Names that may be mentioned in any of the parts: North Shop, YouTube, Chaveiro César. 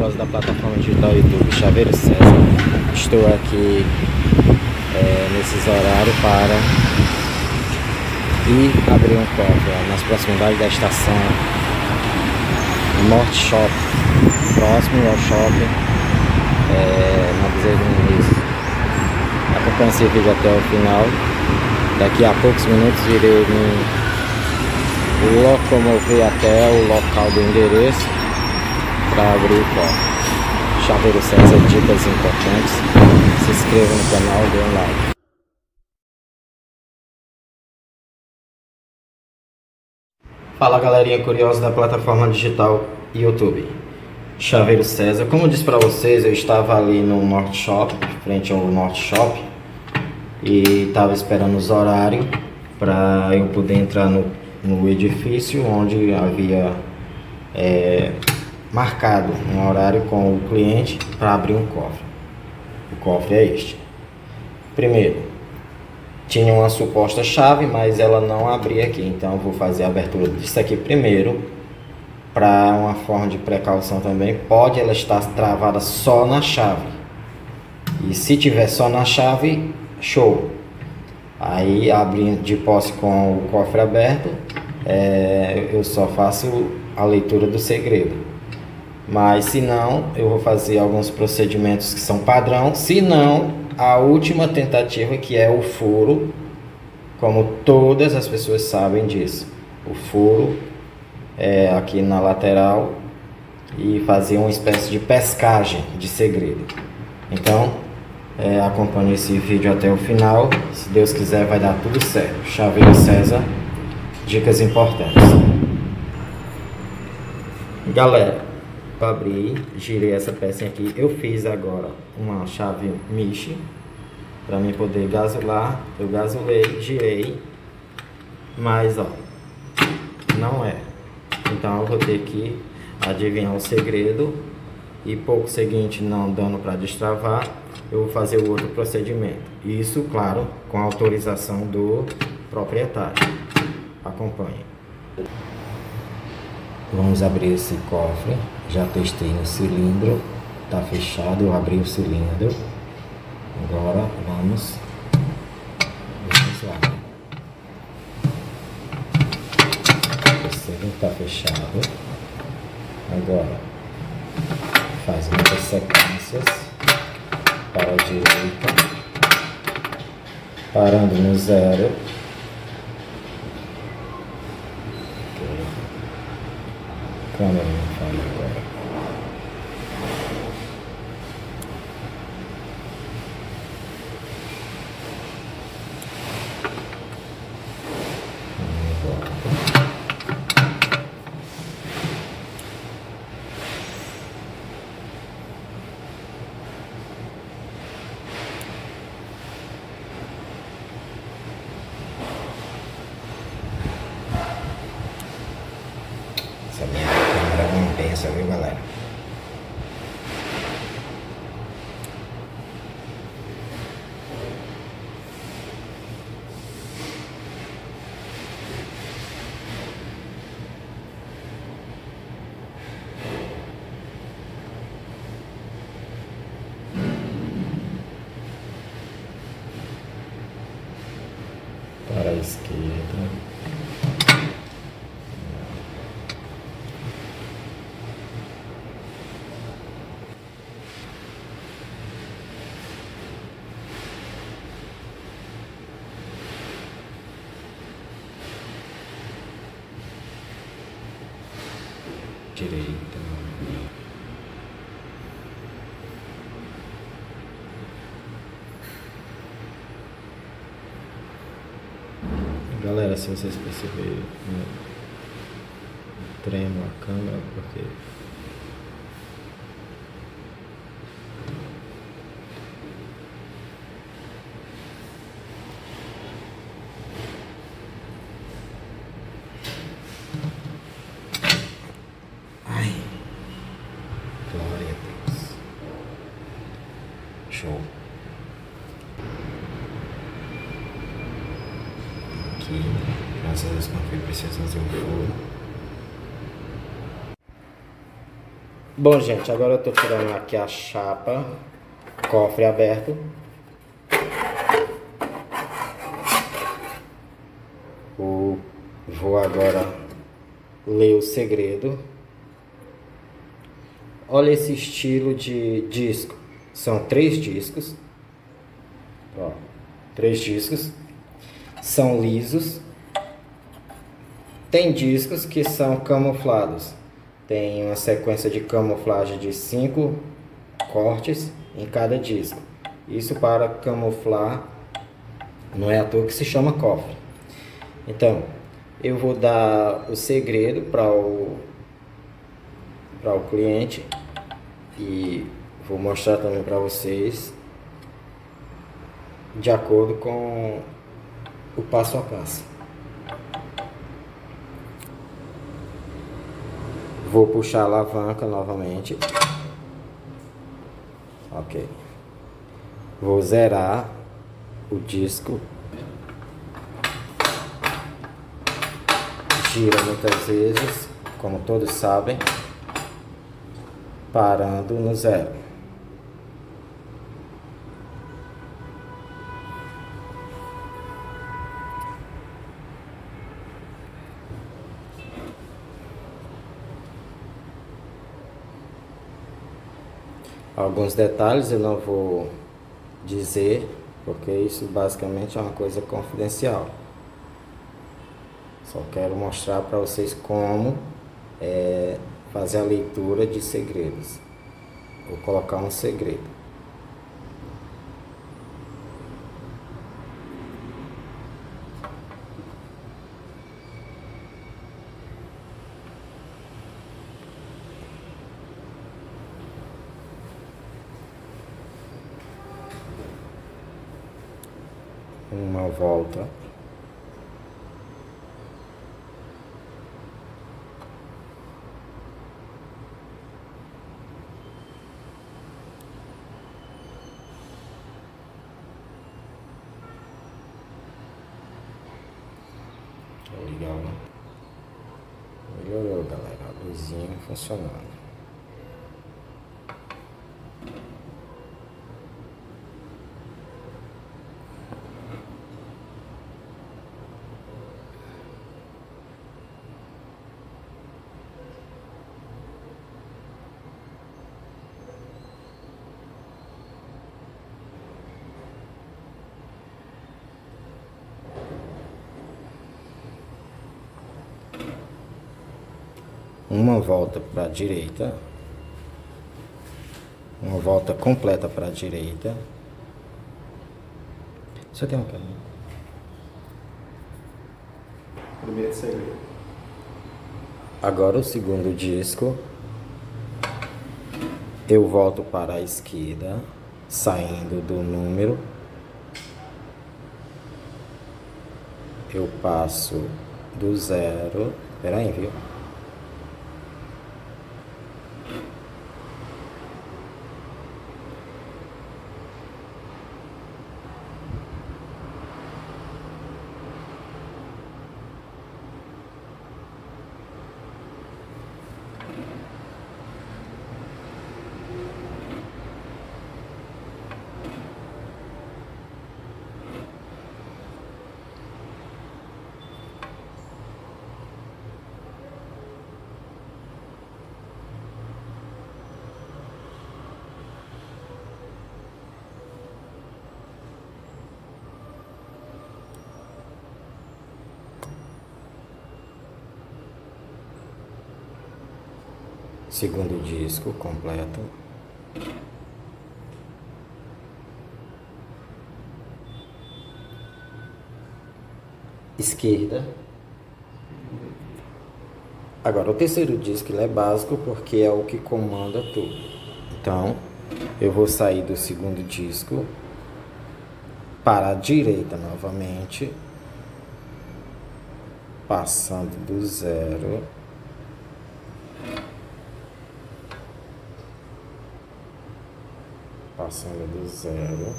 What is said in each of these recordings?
maravilhosa da plataforma digital YouTube, Chaveiro César. Estou aqui nesses horários para ir abrir um copo nas proximidades da estação North Shop, próximo ao shopping na Bezerra do Muniz. Acompanhe esse vídeo até o final. Daqui a poucos minutos irei me locomover até o local do endereço para abrir o copo. Chaveiro César, dicas importantes. Se inscreva no canal, dê um like. Fala, galerinha curiosa da plataforma digital YouTube, Chaveiro César. Como eu disse para vocês, eu estava ali no North Shop, frente ao North Shop, e estava esperando os horários para eu poder entrar no edifício onde havia marcado um horário com o cliente para abrir um cofre. O cofre é este. Primeiro, tinha uma suposta chave, mas ela não abria aqui, então eu vou fazer a abertura disso aqui primeiro, para uma forma de precaução também. Pode ela estar travada só na chave, e se tiver só na chave, show. Aí, abrindo de posse com o cofre aberto, eu só faço a leitura do segredo. Mas se não, eu vou fazer alguns procedimentos que são padrão. Se não, a última tentativa, que é o furo, como todas as pessoas sabem disso, o furo é aqui na lateral, e fazer uma espécie de pescagem de segredo. Então, acompanhe esse vídeo até o final. Se Deus quiser, vai dar tudo certo. Chaveiro César, dicas importantes. Galera, para abrir, girei essa peça aqui. Eu fiz agora uma chave miche para mim poder gasolar. Eu gasolei, girei, mas ó, não é. Então eu vou ter que adivinhar o segredo, e pouco seguinte, não dando para destravar, eu vou fazer o outro procedimento. Isso, claro, com a autorização do proprietário. Acompanhe. Vamos abrir esse cofre. Já testei no cilindro, tá fechado. Eu abri o cilindro. Agora vamos lá. O cilindro tá fechado. Agora faz muitas sequências para a direita, parando no zero. Câmera não falha agora. Essa minha câmera é uma benção, viu, galera? Para a esquerda. Direita. Galera, se vocês perceberem, né, tremo a câmera porque show. Aqui, graças a Deus, não foi preciso fazer o furo. Bom, gente, agora eu tô tirando aqui a chapa, cofre aberto. Vou agora ler o segredo. Olha esse estilo de disco. São 3 discos. Ó, 3 discos. São lisos. Tem discos que são camuflados. Tem uma sequência de camuflagem de 5 cortes em cada disco. Isso para camuflar, não é à toa que se chama cofre. Então, eu vou dar o segredo para o cliente e vou mostrar também para vocês de acordo com o passo a passo. Vou puxar a alavanca novamente. Ok. Vou zerar o disco. Gira muitas vezes, como todos sabem, parando no zero. Alguns detalhes eu não vou dizer, porque isso basicamente é uma coisa confidencial. Só quero mostrar para vocês como fazer a leitura de segredos. Vou colocar um segredo. Uma volta. Legal, né? Melhorou, galera. A luzinha funcionando. Uma volta para a direita, uma volta completa para a direita. Só tem um caminho. Primeiro segredo. Agora o segundo disco. Eu volto para a esquerda, saindo do número. Eu passo do zero. Espera aí, viu? Segundo disco completo. Esquerda. Agora o terceiro disco ele é básico porque é o que comanda tudo. Então eu vou sair do segundo disco para a direita novamente, passando do zero. Passando do zero.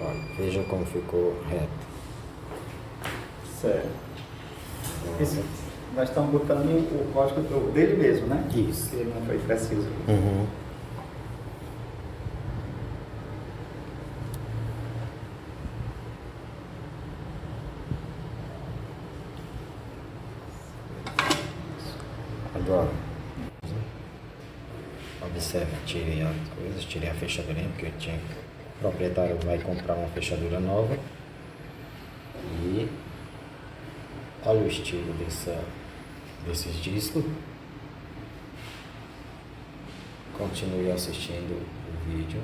Olha, veja como ficou reto. Certo. Esse nós estamos botando o código dele mesmo, né? Isso. Ele não foi preciso. Uhum. Agora, observe, tirei as coisas, tirei a fechadura, porque eu tinha, o proprietário vai comprar uma fechadura nova. E olha o estilo desses discos. Continue assistindo o vídeo,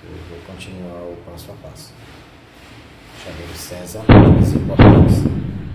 que eu vou continuar o passo a passo. Chaveiro César, as importâncias.